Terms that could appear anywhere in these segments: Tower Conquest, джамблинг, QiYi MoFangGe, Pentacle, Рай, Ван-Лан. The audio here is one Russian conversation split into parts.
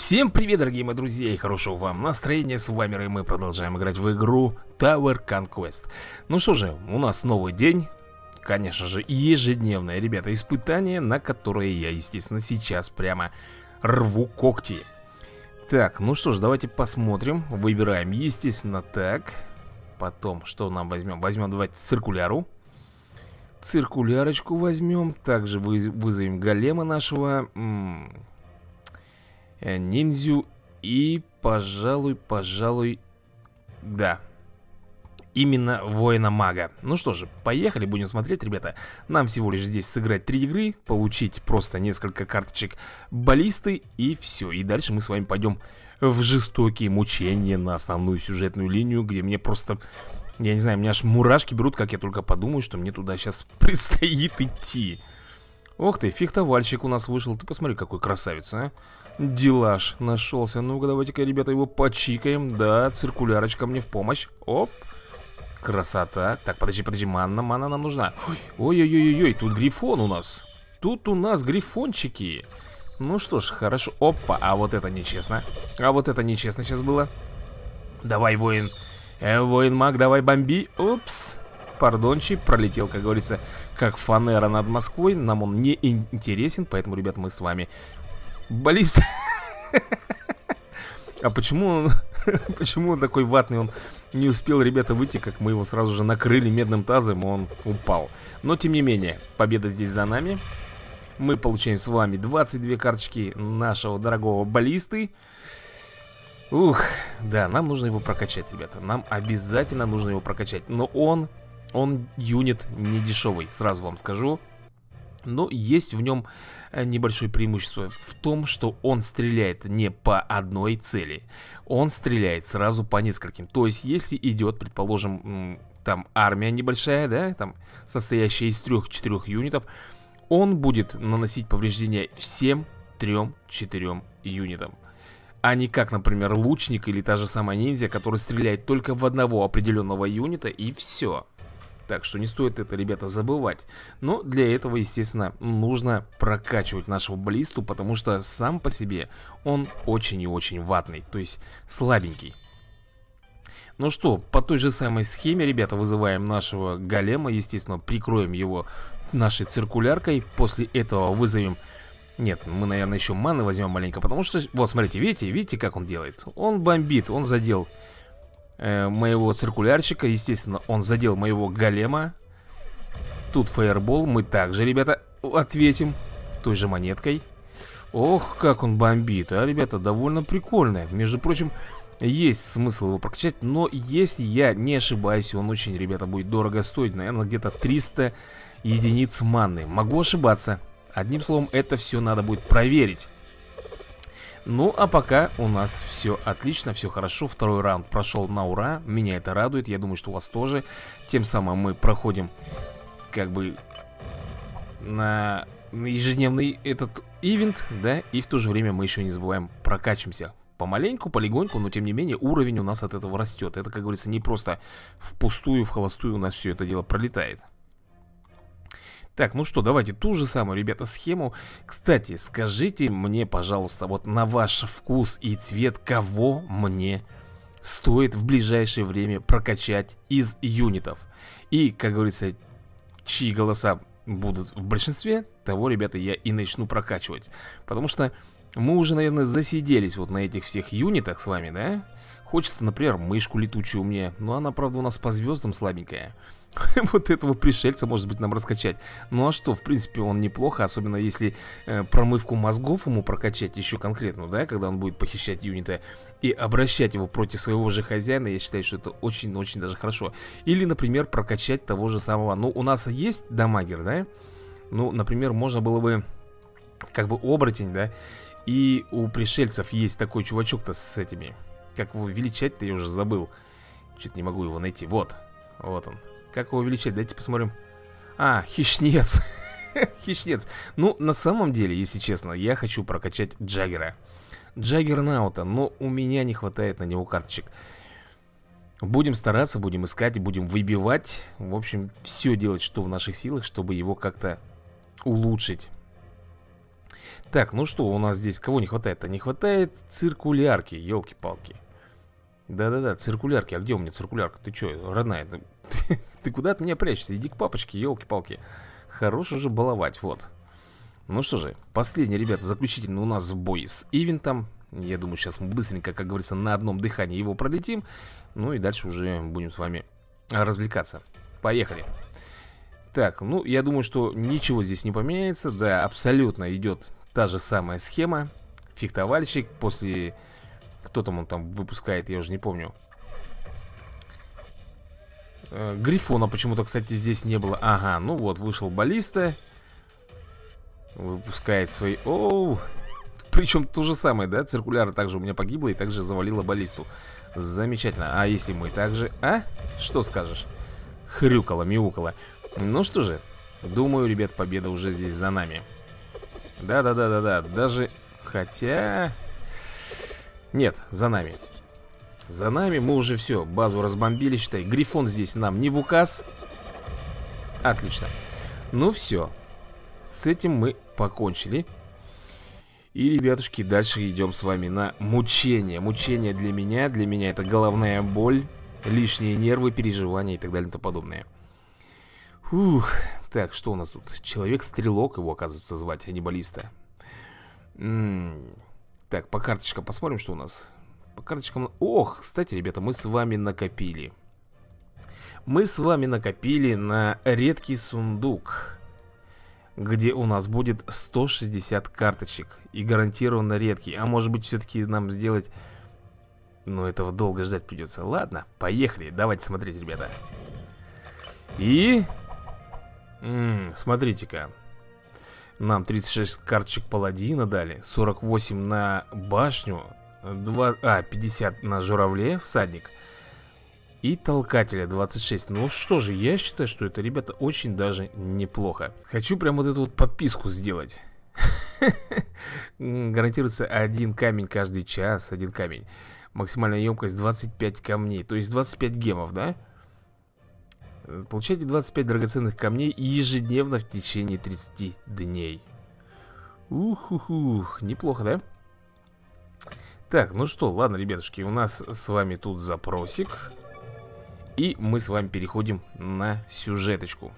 Всем привет, дорогие мои друзья, и хорошего вам настроения. С вами Рай, мы продолжаем играть в игру Tower Conquest. Ну что же, у нас новый день. Конечно же, ежедневное, ребята, испытание, на которое я, естественно, сейчас прямо рву когти. Так, ну что ж, давайте посмотрим. Выбираем, естественно, так. Потом, что нам возьмем? Возьмем, давайте, циркуляру. Циркулярочку возьмем. Также вызовем голема нашего... ниндзю и, пожалуй, да, именно воина-мага. Ну что же, поехали, будем смотреть, ребята. Нам всего лишь здесь сыграть 3 игры, получить просто несколько карточек баллисты и все. И дальше мы с вами пойдем в жестокие мучения на основную сюжетную линию, где мне просто, я не знаю, у меня аж мурашки берут, как я только подумаю, что мне туда сейчас предстоит идти. Ох ты, фехтовальщик у нас вышел. Ты посмотри, какой красавец, а. Делаж нашелся. Ну-ка, давайте-ка, ребята, его почикаем. Да, циркулярочка мне в помощь. Оп. Красота. Так, подожди. Манна нам нужна. Ой-ой-ой-ой, тут грифон у нас. Тут у нас грифончики. Ну что ж, хорошо. Опа, а вот это нечестно. А вот это нечестно сейчас было. Давай, воин. Воин-маг, давай бомби. Упс. Пардончик, пролетел, как говорится, как фанера над Москвой. Нам он не интересен, поэтому, ребят, мы с вами баллист. А почему он такой ватный? Он не успел, ребята, выйти, как мы его сразу же накрыли медным тазом, он упал. Но, тем не менее, победа здесь за нами. Мы получаем с вами 22 карточки нашего дорогого баллисты. Ух, да, нам нужно его прокачать, ребята. Нам обязательно нужно его прокачать. Но он юнит не дешевый, сразу вам скажу. Но есть в нем небольшое преимущество в том, что он стреляет не по одной цели. Он стреляет сразу по нескольким. То есть, если идет, предположим, там армия небольшая, да, там состоящая из 3-4 юнитов, он будет наносить повреждения всем 3-4 юнитам. А не как, например, лучник или та же самая ниндзя, который стреляет только в одного определенного юнита и все. Так что не стоит это, ребята, забывать. Но для этого, естественно, нужно прокачивать нашего баллисту, потому что сам по себе он очень и очень ватный, то есть слабенький. Ну что, по той же самой схеме, ребята, вызываем нашего голема, естественно, прикроем его нашей циркуляркой. После этого вызовем... Нет, мы, наверное, еще маны возьмем маленько, потому что... Вот, смотрите, видите, как он делает? Он бомбит, он задел... моего циркулярчика, естественно, он задел моего голема. Тут фаербол, мы также, ребята, ответим той же монеткой. Ох, как он бомбит, а, ребята, довольно прикольно. Между прочим, есть смысл его прокачать, но если я не ошибаюсь, он очень, ребята, будет дорого стоить. Наверное, где-то 300 единиц маны. Могу ошибаться. Одним словом, это все надо будет проверить. Ну, а пока у нас все отлично, все хорошо. Второй раунд прошел на ура. Меня это радует, я думаю, что у вас тоже. Тем самым мы проходим как бы на ежедневный этот ивент, да. И в то же время мы еще не забываем прокачиваемся помаленьку, полегоньку. Но, тем не менее, уровень у нас от этого растет. Это, как говорится, не просто впустую, в холостую у нас все это дело пролетает. Так, ну что, давайте ту же самую, ребята, схему. Кстати, скажите мне, пожалуйста, вот на ваш вкус и цвет, кого мне стоит в ближайшее время прокачать из юнитов. И, как говорится, чьи голоса будут в большинстве, того, ребята, я и начну прокачивать. Потому что мы уже, наверное, засиделись вот на этих всех юнитах с вами, да? Хочется, например, мышку летучую мне, но она, правда, у нас по звездам слабенькая. Вот этого пришельца, может быть, нам раскачать. Ну а что, в принципе, он неплохо. Особенно если промывку мозгов ему прокачать еще конкретно, да. Когда он будет похищать юнита и обращать его против своего же хозяина. Я считаю, что это очень-очень даже хорошо. Или, например, прокачать того же самого. Ну, у нас есть дамагер, да. Ну, например, можно было бы как бы оборотень, да. И у пришельцев есть такой чувачок-то с этими... Как его увеличать-то, я уже забыл. Чуть не могу его найти, вот. Вот он. Как его увеличать? Давайте посмотрим. А, хищнец. Хищнец. Ну, на самом деле, если честно, я хочу прокачать Джаггера. Джаггернаута, но у меня не хватает на него карточек. Будем стараться, будем искать, будем выбивать. В общем, все делать, что в наших силах, чтобы его как-то улучшить. Так, ну что, у нас здесь кого не хватает-то? Не хватает циркулярки, елки-палки. Да-да-да, циркулярки. А где у меня циркулярка? Ты что, родная? Ты куда от меня прячешься? Иди к папочке, елки-палки. Хорош уже баловать, вот. Ну что же, последний, ребята, заключительный у нас бой с ивентом. Я думаю, сейчас мы быстренько, как говорится, на одном дыхании его пролетим. Ну и дальше уже будем с вами развлекаться. Поехали. Так, ну я думаю, что ничего здесь не поменяется. Да, абсолютно идет та же самая схема. Фехтовальщик после... Кто там он там выпускает, я уже не помню. Грифона почему-то, кстати, здесь не было. Ага, ну вот, вышел баллиста. Выпускает свои... Оу! Причем то же самое, да? Циркуляра также у меня погибла и также завалила баллисту. Замечательно. А если мы также... А? Что скажешь? Хрюкало, мяукало. Ну что же, думаю, ребят, победа уже здесь за нами. Да-да-да-да-да. Даже... Хотя... Нет, за нами. За нами, мы уже все, базу разбомбили, считай. Грифон здесь нам не в указ. Отлично. Ну все. С этим мы покончили. И, ребятушки, дальше идем с вами на мучение. Мучение для меня. Для меня это головная боль, лишние нервы, переживания и так далее и тому подобное. Фух. Так, что у нас тут? Человек-стрелок его, оказывается, звать, а не баллиста. Так, по карточкам посмотрим, что у нас. По карточкам... Ох, кстати, ребята, мы с вами накопили. Мы с вами накопили на редкий сундук, где у нас будет 160 карточек. И гарантированно редкий. А может быть, все-таки нам сделать... Но этого долго ждать придется. Ладно, поехали. Давайте смотреть, ребята. И... смотрите-ка. Нам 36 карточек паладина дали. 48 на башню. 50 на журавле, всадник. И толкателя 26. Ну что же, я считаю, что это, ребята, очень даже неплохо. Хочу прям вот эту вот подписку сделать. Гарантируется один камень каждый час. Один камень. Максимальная емкость 25 камней. То есть 25 гемов, да? Получайте 25 драгоценных камней ежедневно в течение 30 дней. Ух-ух-ух. Неплохо, да? Так, ну что, ладно, ребятушки. У нас с вами тут запросик. И мы с вами переходим на сюжеточку.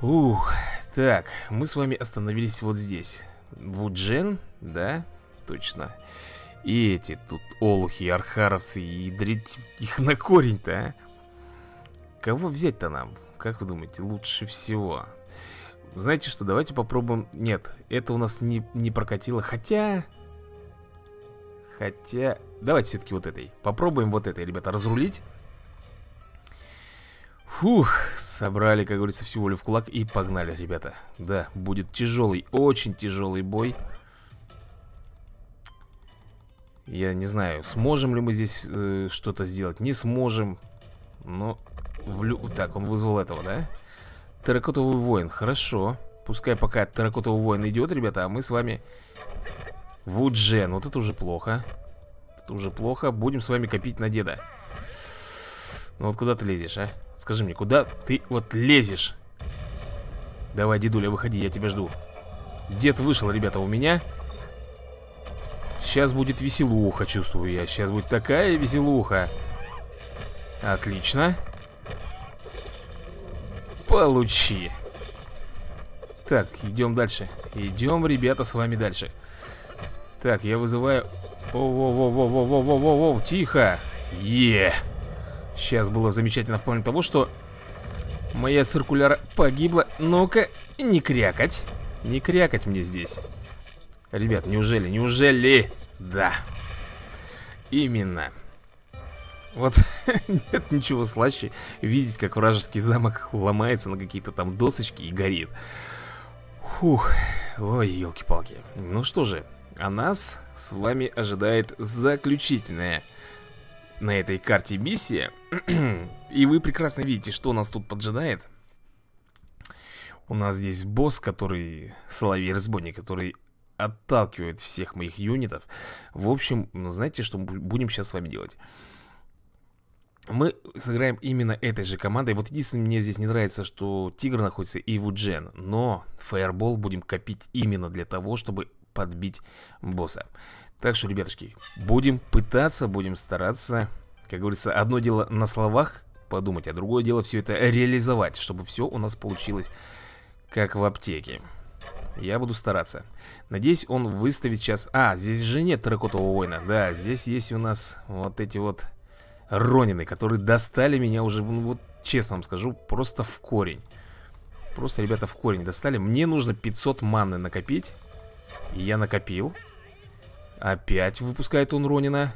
Ух, так, мы с вами остановились вот здесь. Вуджен, да, точно. И эти тут олухи, архаровцы, и дрить их на корень-то, а? Кого взять-то нам? Как вы думаете, лучше всего? Знаете что, давайте попробуем... Нет, это у нас не прокатило, хотя... Хотя... Давайте все-таки вот этой. Попробуем вот этой, ребята, разрулить. Фух, собрали, как говорится, всю волю в кулак и погнали, ребята. Да, будет тяжелый, очень тяжелый бой. Я не знаю, сможем ли мы здесь что-то сделать. Не сможем. Но... Так, он вызвал этого, да? Терракотовый воин, хорошо. Пускай пока терракотовый воин идет, ребята, а мы с вами... Вуджен, вот это уже плохо. Это уже плохо, будем с вами копить на деда. Ну вот куда ты лезешь, а? Скажи мне, куда ты вот лезешь? Давай, дедуля, выходи, я тебя жду. Дед вышел, ребята, у меня. Сейчас будет веселуха, чувствую я. Сейчас будет такая веселуха. Отлично. Получи. Так, идем дальше. Идем, ребята, с вами дальше. Так, я вызываю... Воу-воу-воу-воу-воу-воу-воу-воу, тихо. Е. Сейчас было замечательно в плане того, что моя циркуляра погибла. Ну-ка, не крякать. Не крякать мне здесь. Ребят, неужели, неужели? Да. Именно. Вот нет ничего слаще видеть, как вражеский замок ломается на какие-то там досочки и горит. Фух. Ой, елки-палки. Ну что же. А нас с вами ожидает заключительная на этой карте миссия. И вы прекрасно видите, что нас тут поджидает. У нас здесь босс, который... Соловей-разбойник, который отталкивает всех моих юнитов. В общем, знаете, что мы будем сейчас с вами делать? мы сыграем именно этой же командой. Вот единственное, мне здесь не нравится, что Тигр находится и Вуджен. Но Фаербол будем копить именно для того, чтобы подбить босса. Так что, ребятушки, будем пытаться, будем стараться. Как говорится, одно дело на словах подумать, а другое дело все это реализовать, чтобы все у нас получилось как в аптеке. Я буду стараться. Надеюсь, он выставит сейчас... А, здесь же нет терракотового воина. Да, здесь есть у нас вот эти вот ронины, которые достали меня уже, ну, вот честно вам скажу, просто в корень. Просто, ребята, в корень достали. Мне нужно 500 маны накопить. Я накопил. Опять выпускает он ронина.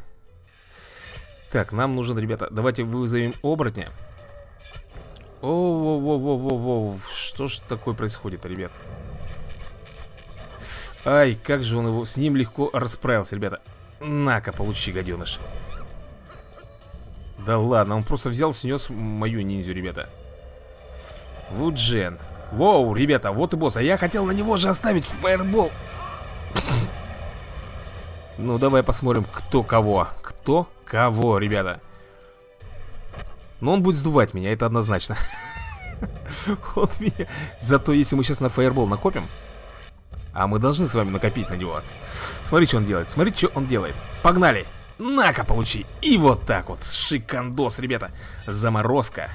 Так, нам нужен, ребята, давайте вызовем оборотня. О-о-о-о-о-о-о. Что ж такое происходит, ребят? Ай, как же он его... С ним легко расправился, ребята. На-ка, получи, гаденыш. Да ладно, он просто взял, снес мою ниндзю, ребята. Вуджен. Воу, ребята, вот и босс. А я хотел на него же оставить фаербол. Ну, давай посмотрим, кто кого. Кто кого, ребята. Но он будет сдувать меня, это однозначно. Он меня... Зато если мы сейчас на фаербол накопим... А мы должны с вами накопить на него. Смотри, что он делает. Смотри, что он делает. Погнали. На-ка, получи. И вот так вот. Шикандос, ребята. Заморозка.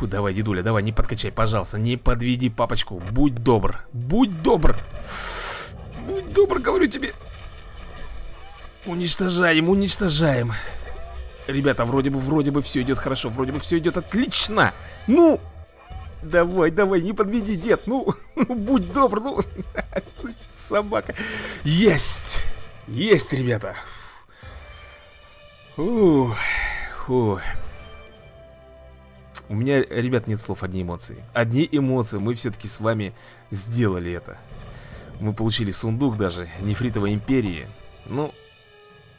Фу, давай, дедуля, давай, не подкачай, пожалуйста. Не подведи папочку. Будь добр. Будь добр. Будь добр, говорю тебе. Уничтожаем, уничтожаем. Ребята, вроде бы все идет хорошо. Вроде бы все идет отлично. Ну... Давай, давай, не подведи, дед. Ну, будь добр, ну. Собака. Есть. Есть, ребята. У меня, ребят, нет слов, одни эмоции. Одни эмоции. Мы все-таки с вами сделали это. Мы получили сундук даже Нефритовой империи. Ну,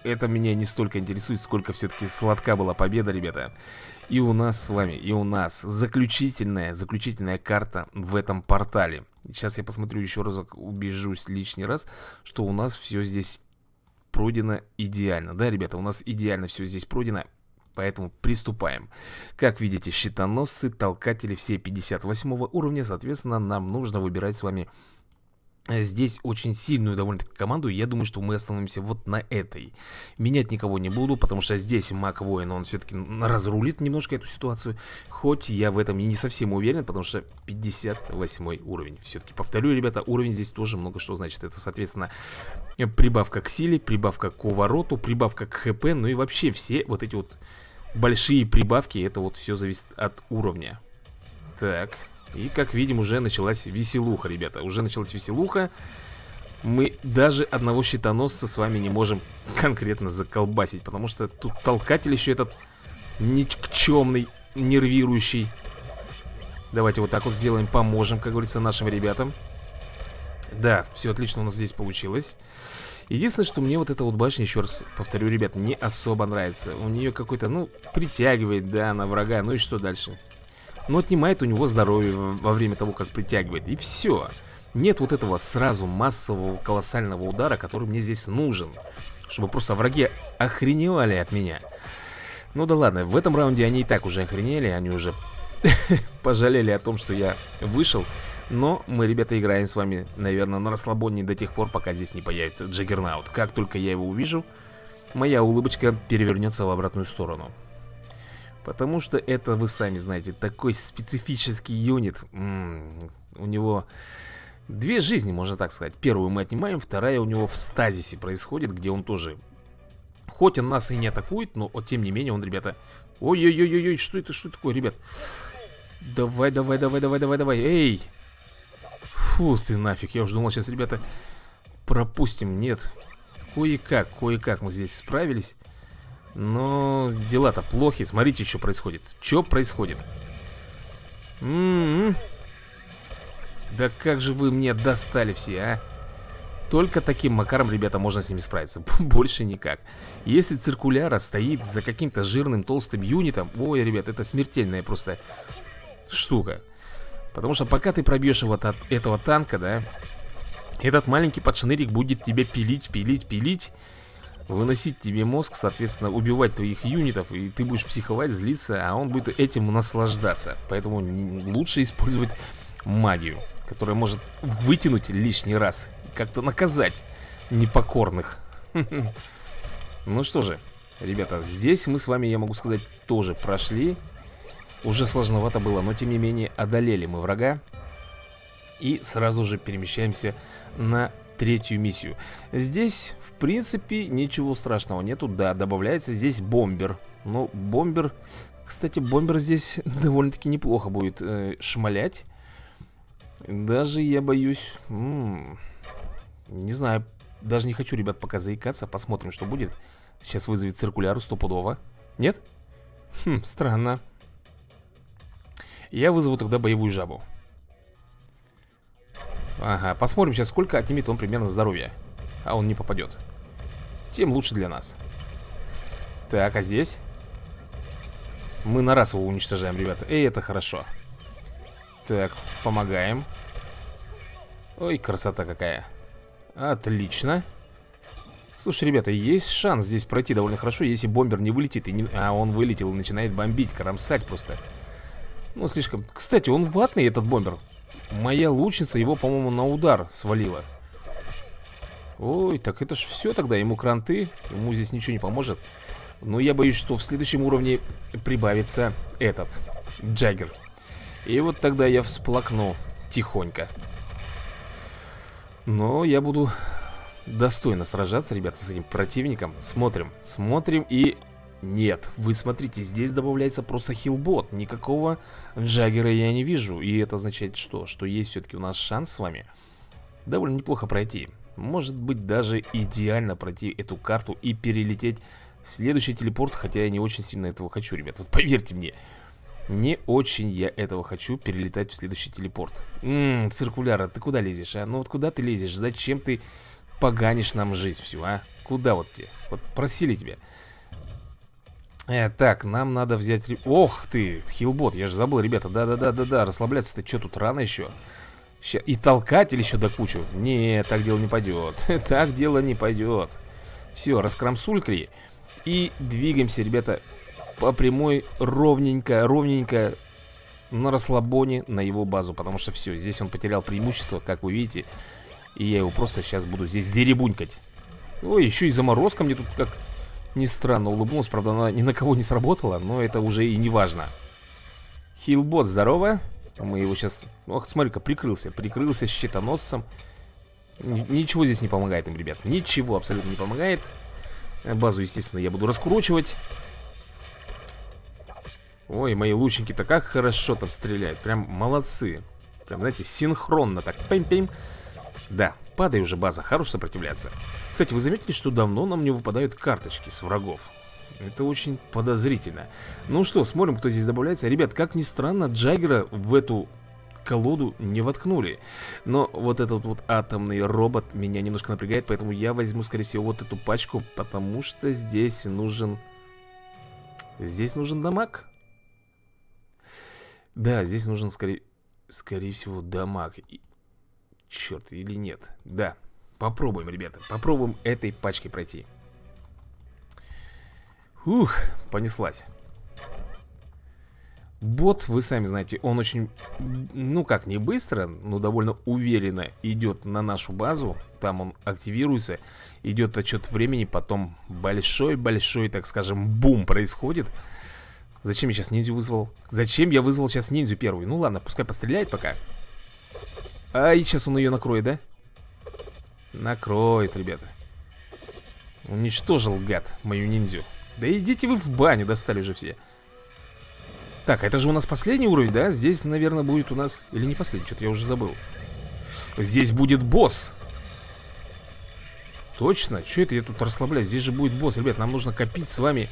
это меня не столько интересует, сколько все-таки сладка была победа, ребята. И у нас с вами, и у нас заключительная карта в этом портале. Сейчас я посмотрю еще разок, убежусь лишний раз, что у нас все здесь пройдено идеально. Да, ребята, у нас идеально все здесь пройдено, поэтому приступаем. Как видите, щитоносцы, толкатели, все 58 уровня. Соответственно, нам нужно выбирать с вами здесь очень сильную довольно-таки команду. Я думаю, что мы остановимся вот на этой. Менять никого не буду, потому что здесь маг-воин, он все-таки разрулит немножко эту ситуацию. Хоть я в этом и не совсем уверен, потому что 58 уровень. Все-таки повторю, ребята, уровень здесь тоже много что значит. Это, соответственно, прибавка к силе, прибавка к увороту, прибавка к ХП. Ну и вообще все вот эти вот большие прибавки, это вот все зависит от уровня. Так... И, как видим, уже началась веселуха, ребята. Уже началась веселуха. Мы даже одного щитоносца с вами не можем конкретно заколбасить, потому что тут толкатель еще этот никчемный, нервирующий. Давайте вот так вот сделаем, поможем, как говорится, нашим ребятам. Да, все отлично у нас здесь получилось. Единственное, что мне вот эта вот башня, еще раз повторю, ребят, не особо нравится. У нее какой-то, ну, притягивает, да, на врага. Ну и что дальше? Но отнимает у него здоровье во время того, как притягивает. И все. Нет вот этого сразу массового колоссального удара, который мне здесь нужен, чтобы просто враги охреневали от меня. Ну да ладно, в этом раунде они и так уже охренели. Они уже пожалели о том, что я вышел. Но мы, ребята, играем с вами, наверное, на расслабоне до тех пор, пока здесь не появится Джаггернаут. Как только я его увижу, моя улыбочка перевернется в обратную сторону. Потому что это, вы сами знаете, такой специфический юнит. У него две жизни, можно так сказать. Первую мы отнимаем, вторая у него в стазисе происходит, где он тоже... Хоть он нас и не атакует, но вот, тем не менее он, ребята... Ой-ой-ой-ой, что это такое, ребят? Давай-давай-давай-давай-давай-давай, эй! Фу ты нафиг, я уже думал, сейчас, ребята, пропустим. Нет, кое-как мы здесь справились. Но дела-то плохи. Смотрите, что происходит. Что происходит? Да как же вы мне достали все, а? Только таким макаром, ребята, можно с ними справиться. Больше никак. Если циркуляра стоит за каким-то жирным толстым юнитом... Ой, ребят, это смертельная просто штука. Потому что пока ты пробьешь его от этого танка, да... Этот маленький подшнырик будет тебя пилить, пилить, пилить... выносить тебе мозг, соответственно, убивать твоих юнитов, и ты будешь психовать, злиться, а он будет этим наслаждаться. Поэтому лучше использовать магию, которая может вытянуть лишний раз, как-то наказать непокорных. Ну что же, ребята, здесь мы с вами, я могу сказать, тоже прошли. Уже сложновато было, но тем не менее одолели мы врага. И сразу же перемещаемся на третью миссию. Здесь, в принципе, ничего страшного нету. Да, добавляется здесь бомбер. Но бомбер... Кстати, бомбер здесь довольно-таки неплохо будет шмалять. Даже я боюсь... не знаю, даже не хочу, ребят, пока заикаться. Посмотрим, что будет. Сейчас вызовет циркуляру стопудово. Нет? Хм, странно. Я вызову тогда боевую жабу. Ага, посмотрим сейчас, сколько отнимет он примерно здоровья. А он не попадет. Тем лучше для нас. Так, а здесь? Мы на раз его уничтожаем, ребята. Эй, это хорошо. Так, помогаем. Ой, красота какая. Отлично. Слушай, ребята, есть шанс здесь пройти довольно хорошо, если бомбер не вылетит и не... А он вылетел и начинает бомбить, кромсать просто. Ну, слишком... Кстати, он ватный, этот бомбер. Моя лучница его, по-моему, на удар свалила. Ой, так это ж все тогда, ему кранты. Ему здесь ничего не поможет. Но я боюсь, что в следующем уровне прибавится этот Джаггер. И вот тогда я всплакну тихонько. Но я буду достойно сражаться, ребята, с этим противником. Смотрим, смотрим и... Нет, вы смотрите, здесь добавляется просто хилбот. Никакого Джаггера я не вижу. И это означает что? Что есть все-таки у нас шанс с вами довольно неплохо пройти. Может быть, даже идеально пройти эту карту и перелететь в следующий телепорт. Хотя я не очень сильно этого хочу, ребят. Вот поверьте мне, не очень я этого хочу, перелетать в следующий телепорт. Циркуляра, ты куда лезешь, а? Ну вот куда ты лезешь? Зачем ты поганишь нам жизнь всю, а? Куда вот тебе? Вот просили тебя. Так, нам надо взять... Ох ты, хилбот, я же забыл, ребята. Да-да-да-да-да, расслабляться-то что тут, рано еще. Ща... И толкать или еще до кучу? Не, так дело не пойдет. Так дело не пойдет. Все, раскромсулькали. И двигаемся, ребята, по прямой ровненько, ровненько на расслабоне на его базу. Потому что все, здесь он потерял преимущество, как вы видите. И я его просто сейчас буду здесь деребунькать. Ой, еще и заморозка мне тут как... Не странно улыбнулась, правда, она ни на кого не сработала, но это уже и не важно. Хилбот, здорово. Мы его сейчас... Ох, смотри-ка, прикрылся. Прикрылся щитоносцем. Ничего здесь не помогает им, ребят. Ничего абсолютно не помогает. Базу, естественно, я буду раскручивать. Ой, мои лучники-то как хорошо там стреляют. Прям молодцы. Прям, знаете, синхронно так. Пим-пим. Да. Падай уже, база, хорош сопротивляться. Кстати, вы заметили, что давно нам не выпадают карточки с врагов? Это очень подозрительно. Ну что, смотрим, кто здесь добавляется. Ребят, как ни странно, Джаггера в эту колоду не воткнули. Но вот этот вот атомный робот меня немножко напрягает, поэтому я возьму, скорее всего, вот эту пачку, потому что здесь нужен... Здесь нужен дамаг? Да, здесь нужен, скорее всего, дамаг. Черт, или нет? Да, попробуем, ребята, попробуем этой пачкой пройти. Ух, понеслась. Бот, вы сами знаете, он очень, ну как, не быстро, но довольно уверенно идет на нашу базу. Там он активируется, идет отчет времени, потом большой, так скажем, бум происходит. Зачем я сейчас ниндзю вызвал? Зачем я вызвал сейчас ниндзю первый? Ну ладно, пускай постреляет пока. Ай, сейчас он ее накроет, да? Накроет, ребята. Уничтожил, гад, мою ниндзю. Да идите вы в баню, достали уже все. Так, это же у нас последний уровень, да? Здесь, наверное, будет у нас... Или не последний, что-то я уже забыл. Здесь будет босс. Точно? Что это я тут расслабляюсь? Здесь же будет босс, ребят, нам нужно копить с вами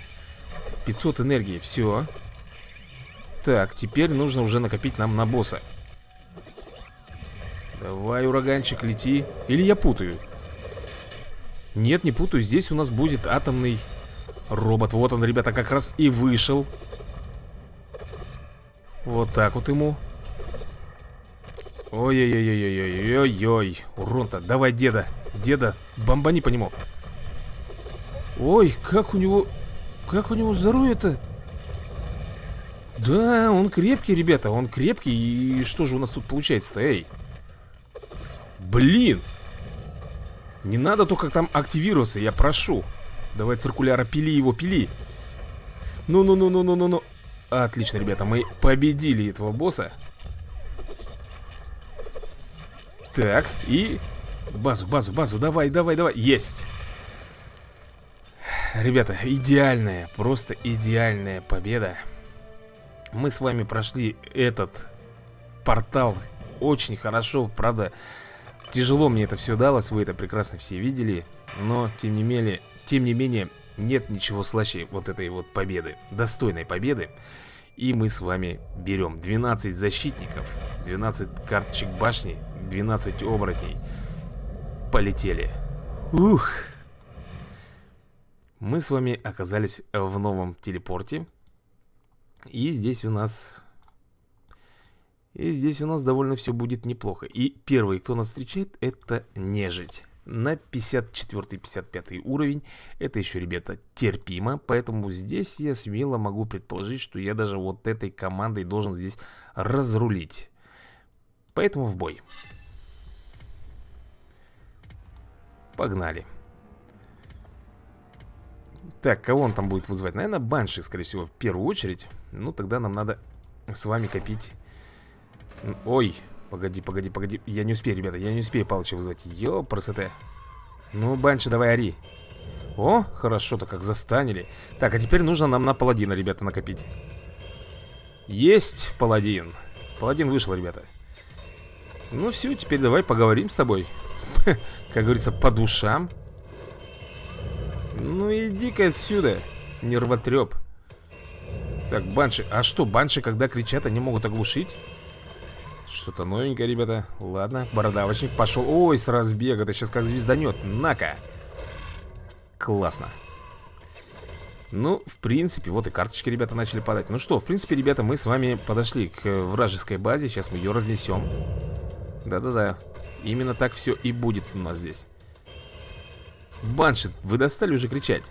500 энергии, все. Так, теперь нужно уже накопить нам на босса. Давай, ураганчик, лети. Или я путаю? Нет, не путаю. Здесь у нас будет атомный робот. Вот он, ребята, как раз и вышел. Вот так вот ему. Ой-ой-ой-ой-ой-ой-ой-ой. Урон-то. Давай, деда. Деда, бомбани по нему. Ой, как у него здоровье-то? Да, он крепкий, ребята, он крепкий. И что же у нас тут получается-то, эй? Блин! Не надо только там активироваться, я прошу. Давай, циркуляра, пили его, пили. Ну-ну-ну-ну-ну-ну-ну. Отлично, ребята, мы победили этого босса. Так, и... Базу, давай. Есть! Ребята, идеальная, просто идеальная победа. Мы с вами прошли этот портал очень хорошо, правда, тяжело мне это все далось, вы это прекрасно все видели. Но, тем не менее, нет ничего слаще вот этой вот победы, достойной победы. И мы с вами берем 12 защитников, 12 карточек башни, 12 оборотней. Полетели. Ух! Мы с вами оказались в новом телепорте. И здесь у нас... довольно все будет неплохо. И первый, кто нас встречает, это нежить. На 54-55 уровень. Это еще, ребята, терпимо. Поэтому здесь я смело могу предположить, что я даже вот этой командой должен здесь разрулить. Поэтому в бой. Погнали. Так, кого он там будет вызывать? Наверное, банши, скорее всего, в первую очередь. Ну, тогда нам надо с вами копить... Ой, погоди. Я не успею, ребята, я не успею палыча вызвать. Ёпрст. Ну, банши, давай, ори. О, хорошо-то как застанили. Так, а теперь нужно нам на паладина, ребята, накопить. Есть паладин. Паладин вышел, ребята. Ну, все, теперь давай поговорим с тобой. Как говорится, по душам. Ну, иди-ка отсюда, нервотреп. Так, банши. А что, банши, когда кричат, они могут оглушить? Что-то новенькое, ребята. Ладно, бородавочник пошел. Ой, с разбега, это сейчас как звезданет. На-ка. Классно. Ну, в принципе, вот и карточки, ребята, начали падать. Ну что, в принципе, ребята, мы с вами подошли к вражеской базе. Сейчас мы ее разнесем. Да-да-да. Именно так все и будет у нас здесь. Банши, вы достали уже кричать.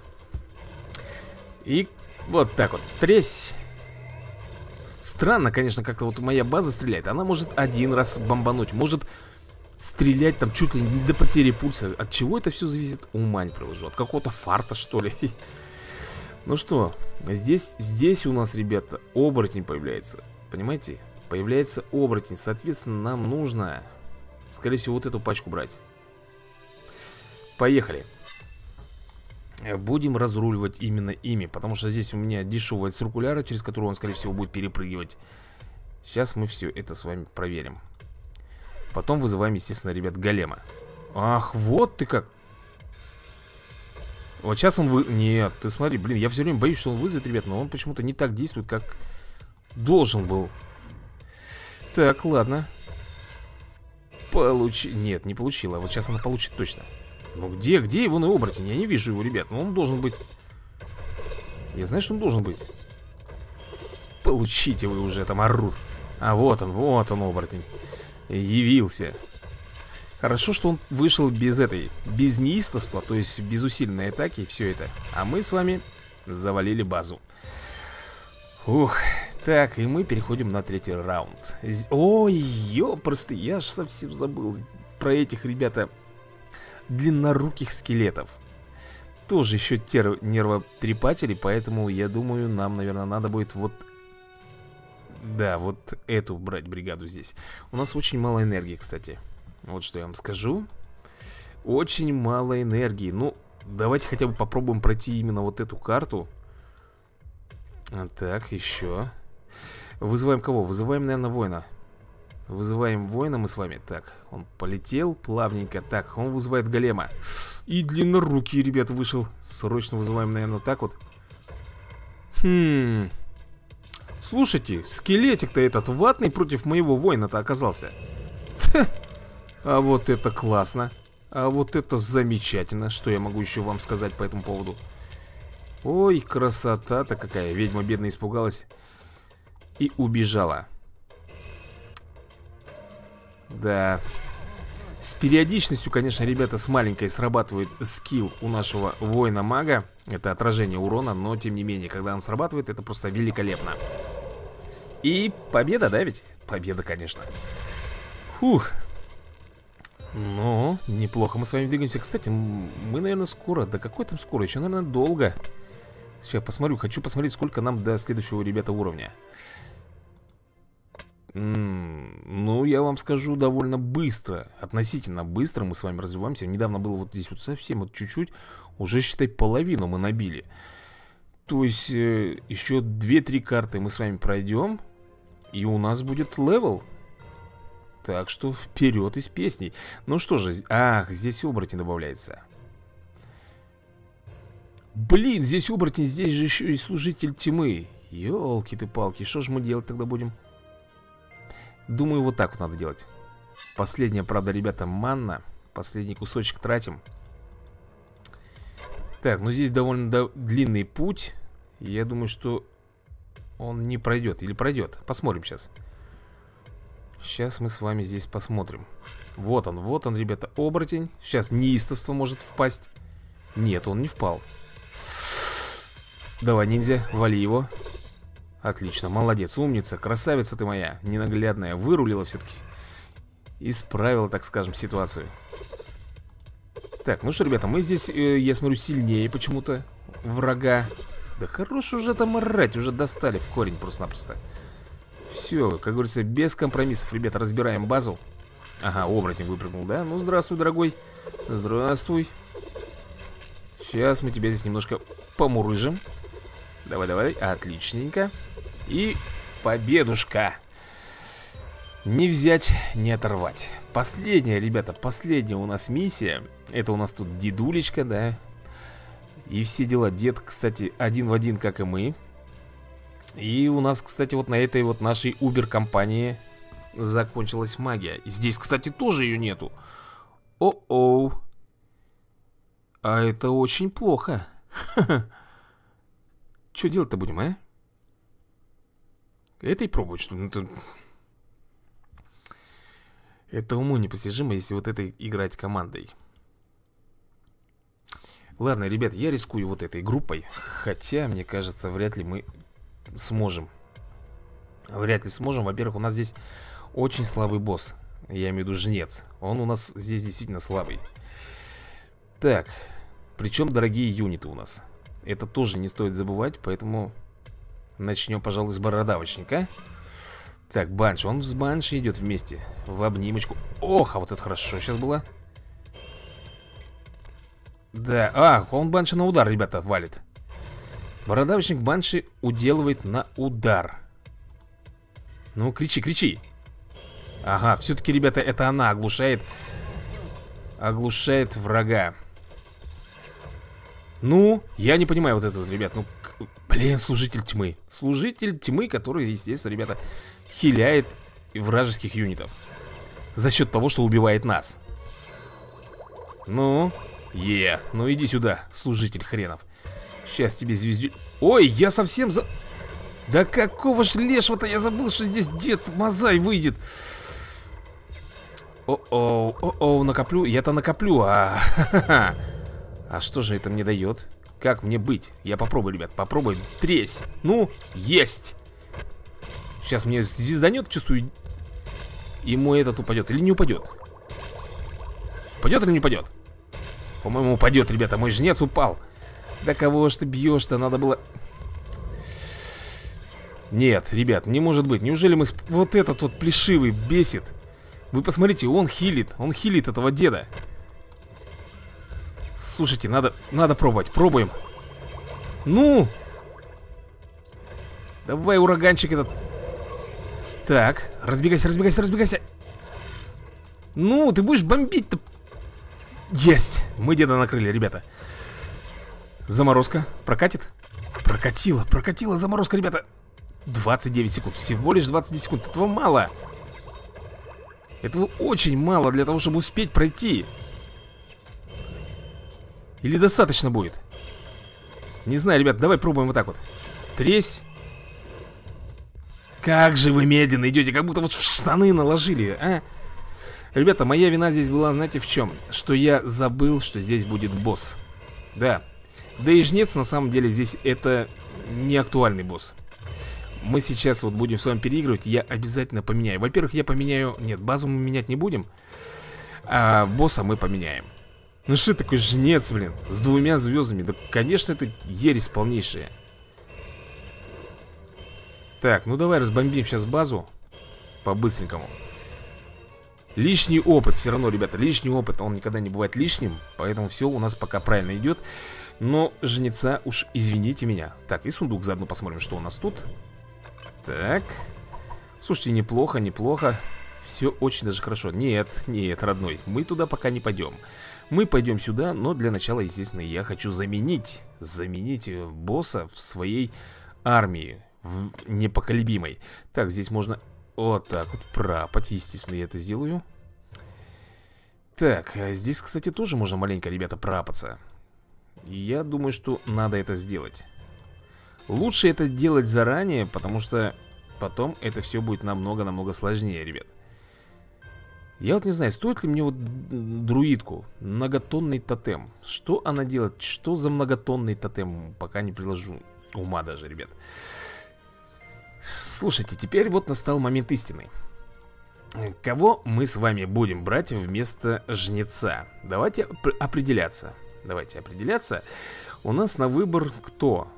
И вот так вот. Тресь. Странно, конечно, как-то вот моя база стреляет. Она может один раз бомбануть, может стрелять там чуть ли не до потери пульса. От чего это все зависит, ума не приложу. От какого-то фарта, что ли. Ну что, здесь у нас, ребята, оборотень появляется. Понимаете? Появляется оборотень. Соответственно, нам нужно, скорее всего, вот эту пачку брать. Поехали. Будем разруливать именно ими, потому что здесь у меня дешевая циркуляра, через которую он, скорее всего, будет перепрыгивать. Сейчас мы все это с вами проверим. Потом вызываем, естественно, ребят, голема. Ах, вот ты как. Вот сейчас он вы... Нет, ты смотри, блин, я все время боюсь, что он вызовет, ребят, но он почему-то не так действует, как должен был. Так, ладно. Получи... Нет, не получила. Вот сейчас она получит точно. Ну где его на оборотень? Я не вижу его, ребят. Но он должен быть. Я знаю, что он должен быть. Получите вы уже, там орут. А вот он оборотень. Явился. Хорошо, что он вышел без этой, без неистовства, то есть без усиленной атаки и все это. А мы с вами завалили базу. Ух. Так, и мы переходим на третий раунд. Ой, ёпрст, я ж совсем забыл про этих, ребята, длинноруких скелетов. Тоже еще нервотрепатели, поэтому, я думаю, нам, наверное, надо будет вот... Да, вот эту брать бригаду здесь. У нас очень мало энергии, кстати. Вот что я вам скажу. Очень мало энергии. Ну, давайте хотя бы попробуем пройти именно вот эту карту. Так, еще. Вызываем кого? Вызываем, наверное, воина. Вызываем воина мы с вами. Так, он полетел плавненько. Так, он вызывает голема. И длиннорукий, ребят, вышел. Срочно вызываем, наверное, так вот. Хм. Слушайте, скелетик-то этот ватный против моего воина-то оказался. Ха. А вот это классно. А вот это замечательно. Что я могу еще вам сказать по этому поводу? Ой, красота-то какая. Ведьма бедная испугалась и убежала. Да. С периодичностью, конечно, ребята, с маленькой срабатывает скилл у нашего воина-мага. Это отражение урона, но тем не менее, когда он срабатывает, это просто великолепно. И победа, да ведь? Победа, конечно. Фух. Ну, неплохо мы с вами двигаемся. Кстати, мы, наверное, скоро. Да какой там скоро? Еще, наверное, долго. Сейчас я посмотрю. Хочу посмотреть, сколько нам до следующего, ребята, уровня. Ну, я вам скажу, довольно быстро. Относительно быстро мы с вами развиваемся. Недавно было вот здесь вот совсем вот чуть-чуть. Уже, считай, половину мы набили. То есть, еще 2-3 карты мы с вами пройдем. И у нас будет левел. Так что вперед из песней. Ну что же, ах, здесь оборотень добавляется. Блин, здесь оборотень, здесь же еще и служитель тьмы. Ёлки-ты-палки, что же мы делать тогда будем? Думаю, вот так вот надо делать. Последняя, правда, ребята, манна. Последний кусочек тратим. Так, ну здесь довольно длинный путь. Я думаю, что он не пройдет. Или пройдет, посмотрим сейчас. Сейчас мы с вами здесь посмотрим. Вот он, ребята, оборотень. Сейчас неистовство может впасть. Нет, он не впал. Давай, ниндзя, вали его. Отлично, молодец, умница, красавица ты моя. Ненаглядная, вырулила все-таки. Исправила, так скажем, ситуацию. Так, ну что, ребята, мы здесь, я смотрю, сильнее почему-то врага. Да хорош уже там орать, уже достали в корень просто-напросто. Все, как говорится, без компромиссов, ребята, разбираем базу. Ага, оборотень выпрыгнул, да? Ну, здравствуй, дорогой. Здравствуй. Сейчас мы тебя здесь немножко помурыжим. Давай, давай, отличненько. И победушка. Не взять, не оторвать. Последняя, ребята, последняя у нас миссия. Это у нас тут дедулечка, да? И все дела. Дед, кстати, один в один, как и мы. И у нас, кстати, вот на этой вот нашей Uber-компании закончилась магия. И здесь, кстати, тоже ее нету. О-оу. А это очень плохо. Что делать-то будем, а? Это и пробовать, что ли? Это уму непостижимо, если вот это играть командой. Ладно, ребят, я рискую вот этой группой. Хотя, мне кажется, вряд ли мы... сможем. Вряд ли сможем. Во-первых, у нас здесь очень слабый босс. Я имею в виду жнец. Он у нас здесь действительно слабый. Так. Причем дорогие юниты у нас. Это тоже не стоит забывать, поэтому начнем, пожалуй, с бородавочника. Так, банши. Он с банши идет вместе. В обнимочку. Ох, а вот это хорошо сейчас было. Да, а, он банши на удар, ребята, валит. Бородавочник банши уделывает на удар. Ну, кричи, кричи. Ага, все-таки, ребята, это она оглушает. Оглушает врага. Ну, я не понимаю вот это вот, ребят. Ну, блин, служитель тьмы. Служитель тьмы, который, естественно, ребята, хиляет вражеских юнитов. За счет того, что убивает нас. Ну, ну иди сюда, служитель хренов. Сейчас тебе звезду... Ой, я совсем за... Да какого ж лешего-то, я забыл, что здесь дед Мазай выйдет. О-оу, о-оу, накоплю. Я-то накоплю, а... А что же это мне дает? Как мне быть? Я попробую, ребят, попробую. Тресь. Ну, есть. Сейчас мне звезданет, чувствую. И мой этот упадет. Или не упадет? Упадет или не упадет? По-моему, упадет, ребята. Мой жнец упал. Да кого ж ты бьешь-то? Надо было... Нет, ребят, не может быть. Неужели мы... Вот этот вот плешивый бесит. Вы посмотрите, он хилит. Он хилит этого деда. Слушайте, надо пробовать. Пробуем. Ну! Давай, ураганчик этот. Так, разбегайся, разбегайся, разбегайся. Ну, ты будешь бомбить-то. Есть! Мы деда накрыли, ребята. Заморозка. Прокатит? Прокатила, прокатила заморозка, ребята. 29 секунд. Всего лишь 29 секунд. Этого мало. Этого очень мало для того, чтобы успеть пройти. Или достаточно будет? Не знаю, ребят. Давай пробуем вот так вот. Тресь. Как же вы медленно идете. Как будто вот в штаны наложили, а? Ребята, моя вина здесь была, знаете, в чем? Что я забыл, что здесь будет босс. Да. Да и жнец, на самом деле, здесь это не актуальный босс. Мы сейчас вот будем с вами переигрывать. Я обязательно поменяю. Во-первых, я поменяю... Нет, базу мы менять не будем. А босса мы поменяем. Ну что такой жнец, блин? С 2 звездами. Да, конечно, это ересь полнейшая. Так, ну давай разбомбим сейчас базу. По-быстренькому. Лишний опыт. Все равно, ребята, лишний опыт. Он никогда не бывает лишним. Поэтому все у нас пока правильно идет. Но жнеца уж извините меня. Так, и сундук заодно посмотрим, что у нас тут. Так. Слушайте, неплохо, неплохо. Все очень даже хорошо. Нет, нет, родной, мы туда пока не пойдем. Мы пойдем сюда, но для начала, естественно, я хочу заменить босса в своей армии, в непоколебимой. Так, здесь можно вот так вот пропать. Естественно, я это сделаю. Так, здесь, кстати, тоже можно маленько, ребята, пропаться. Я думаю, что надо это сделать. Лучше это делать заранее, потому что потом это все будет намного-намного сложнее, ребят. Я вот не знаю, стоит ли мне вот друидку. Многотонный тотем. Что она делает? Что за многотонный тотем? Пока не приложу ума даже, ребят. Слушайте, теперь вот настал момент истины. Кого мы с вами будем брать вместо жнеца? Давайте определяться. Давайте определяться. У нас на выбор кто?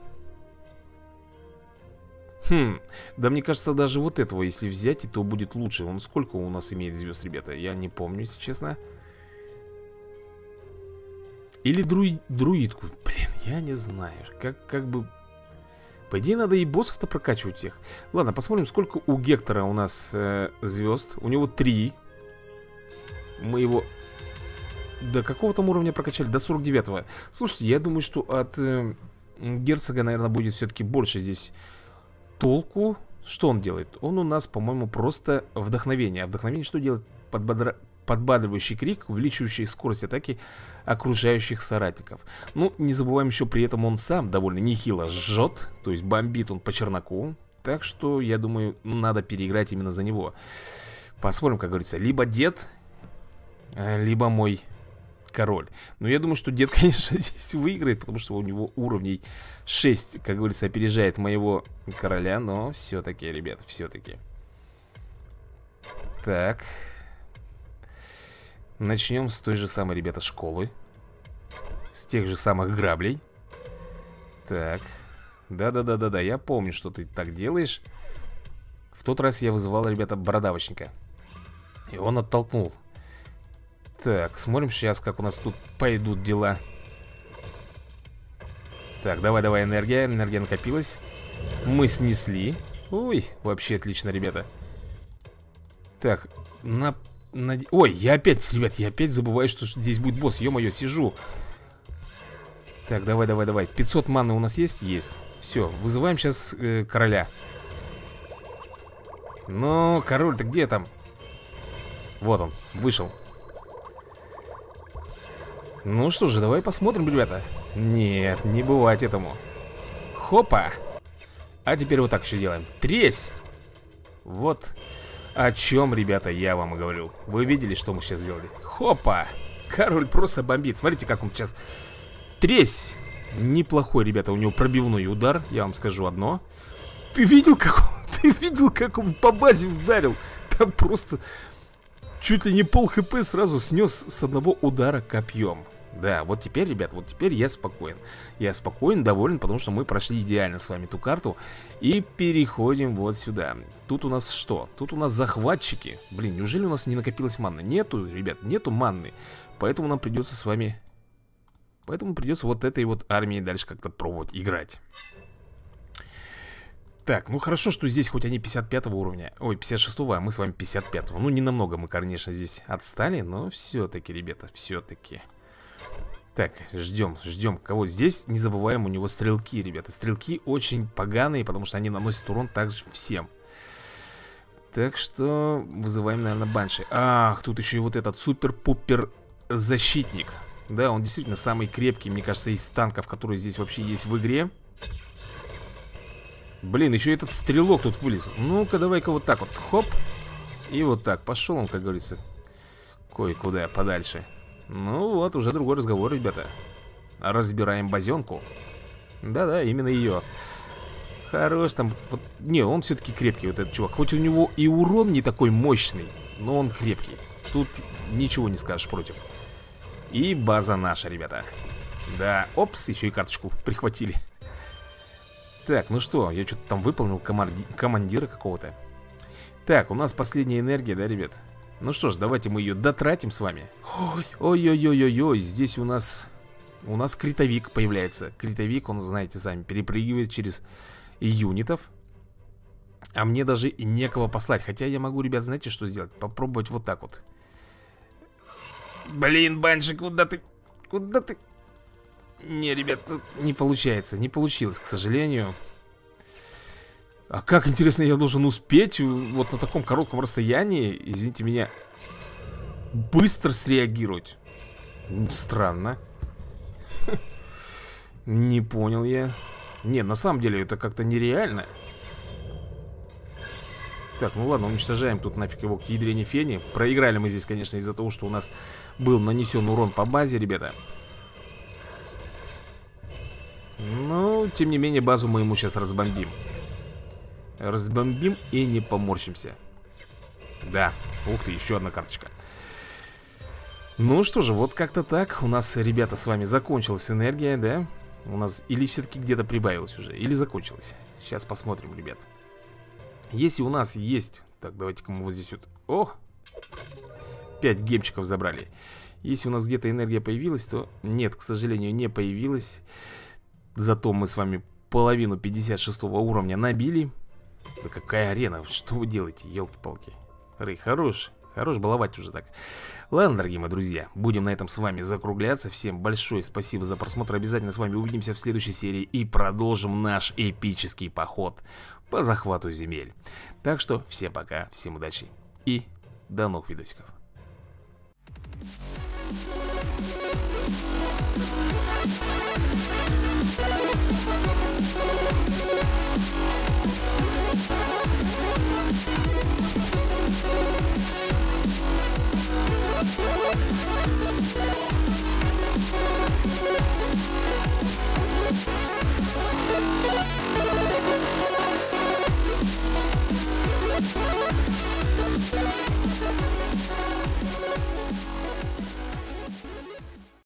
Хм, да мне кажется, даже вот этого, если взять, и то будет лучше. Он сколько у нас имеет звезд, ребята? Я не помню, если честно. Или друидку. Блин, я не знаю. Как бы... По идее, надо и боссов-то прокачивать всех. Ладно, посмотрим, сколько у Гектора у нас звезд. У него 3. Мы его... До какого там уровня прокачали? До 49-го. Слушайте, я думаю, что от герцога, наверное, будет все-таки больше здесь... Толку, что он делает? Он у нас, по-моему, просто вдохновение. А вдохновение что делает? Подбадривающий крик, увеличивающий скорость атаки окружающих соратников. Ну, не забываем еще, при этом он сам довольно нехило жжет. То есть бомбит он по черноку. Так что, я думаю, надо переиграть именно за него. Посмотрим, как говорится. Либо дед, либо мой король. Но я думаю, что дед, конечно, здесь выиграет, потому что у него уровней 6, как говорится, опережает моего короля. Но все-таки, ребят, все-таки. Так. Начнем с той же самой, ребята, школы. С тех же самых граблей. Так. Да-да-да-да-да, я помню, что ты так делаешь. В тот раз я вызывал, ребята, бородавочника. И он оттолкнул. Так, смотрим сейчас, как у нас тут пойдут дела. Так, давай-давай, энергия. Энергия накопилась. Мы снесли. Ой, вообще отлично, ребята. Так, Ой, я опять, ребят, я опять забываю, что здесь будет босс. Ё-моё, сижу. Так, давай-давай-давай. 500 маны у нас есть? Есть. Все, вызываем сейчас короля. Но король-то где там? Вот он, вышел. Ну что же, давай посмотрим, ребята. Нет, не бывать этому. Хопа. А теперь вот так еще делаем. Тресь. Вот о чем, ребята, я вам и говорю. Вы видели, что мы сейчас сделали? Хопа. Король просто бомбит. Смотрите, как он сейчас. Тресь. Неплохой, ребята, у него пробивной удар. Я вам скажу одно. Ты видел, как он по базе ударил? Там просто чуть ли не пол хп сразу снес с одного удара копьем. Да, вот теперь, ребят, вот теперь я спокоен. Я спокоен, доволен, потому что мы прошли идеально с вами ту карту. И переходим вот сюда. Тут у нас что? Тут у нас захватчики. Блин, неужели у нас не накопилась манна? Нету, ребят, нету манны. Поэтому нам придется с вами... Поэтому придется вот этой вот армии дальше как-то пробовать играть. Так, ну хорошо, что здесь хоть они 55 уровня. Ой, 56-го, а мы с вами 55-го. Ну, не намного мы, конечно, здесь отстали, но все-таки, ребята, все-таки. Так, ждем, ждем. Кого здесь? Не забываем, у него стрелки, ребята. Стрелки очень поганые, потому что они наносят урон также всем. Так что вызываем, наверное, банши. Ах, тут еще и вот этот супер-пупер защитник. Да, он действительно самый крепкий, мне кажется, из танков, которые здесь вообще есть в игре. Блин, еще этот стрелок тут вылез. Ну-ка, давай-ка вот так вот. Хоп. И вот так. Пошел он, как говорится. кое-куда подальше. Ну вот, уже другой разговор, ребята. Разбираем базенку. Да-да, именно ее. Хорош там. Не, он все-таки крепкий, вот этот чувак. Хоть у него и урон не такой мощный, но он крепкий. Тут ничего не скажешь против. И база наша, ребята. Да, опс, еще и карточку прихватили. Так, ну что, я что-то там выполнил командира какого-то. Так, у нас последняя энергия, да, ребят? Ну что ж, давайте мы ее дотратим с вами. Ой-ой-ой-ой-ой, здесь у нас критовик появляется. Критовик, он, знаете сами, перепрыгивает через юнитов. А мне даже и некого послать. Хотя я могу, ребят, знаете, что сделать? Попробовать вот так вот. Блин, Банши, куда ты? Куда ты? Не, ребят, не получается. Не получилось, к сожалению. А как, интересно, я должен успеть вот на таком коротком расстоянии, извините меня, быстро среагировать? Странно. Не понял я. Не, на самом деле это как-то нереально. Так, ну ладно, уничтожаем тут нафиг его к ядрене фени. Проиграли мы здесь, конечно, из-за того, что у нас был нанесен урон по базе, ребята. Ну, тем не менее, базу мы ему сейчас разбомбим. Разбомбим и не поморщимся. Да, ух ты, еще одна карточка. Ну что же, вот как-то так. У нас, ребята, с вами закончилась энергия, да? У нас или все-таки где-то прибавилось уже, или закончилось. Сейчас посмотрим, ребят. Если у нас есть... Так, давайте-ка мы вот здесь вот... О! 5 гемчиков забрали. Если у нас где-то энергия появилась, то... Нет, к сожалению, не появилась. Зато мы с вами половину 56 уровня набили. Да какая арена, что вы делаете, елки-палки. Рэй, хорош, хорош баловать уже так. Ладно, дорогие мои друзья, будем на этом с вами закругляться. Всем большое спасибо за просмотр. Обязательно с вами увидимся в следующей серии и продолжим наш эпический поход по захвату земель. Так что всем пока, всем удачи и до новых видосиков.